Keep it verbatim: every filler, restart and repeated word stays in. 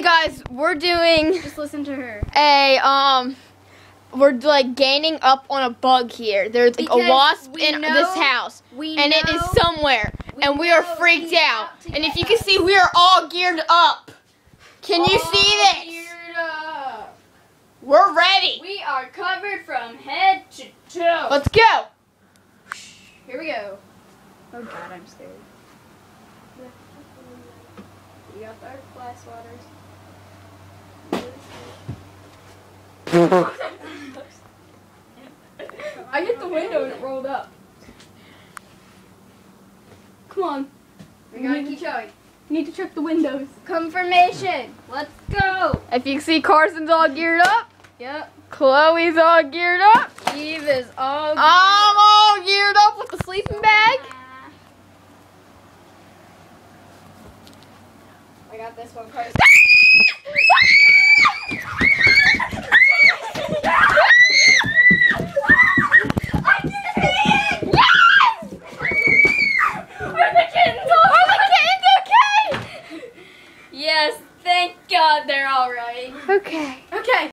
Hey guys, we're doing. Just listen to her. A um, we're like gaining up on a bug here. There's like because a wasp in know, this house, we and know, it is somewhere, we and we are freaked out. And if you us. can see, we are all geared up. Can all you see this? Geared up. We're ready. We are covered from head to toe. Let's go. Here we go. Oh God, I'm scared. We got our fly swatters. I hit the window and it rolled up. Come on. We gotta keep going. Need to check the windows. Confirmation. Let's go. If you can see, Carson's all geared up. Yep. Chloe's all geared up. Eve is all geared up. I'm all geared up with the sleeping bag. I got this one first. I did it! Yes! Are the kittens all Are the kittens okay? Yes, thank God they're all right. Okay. Okay.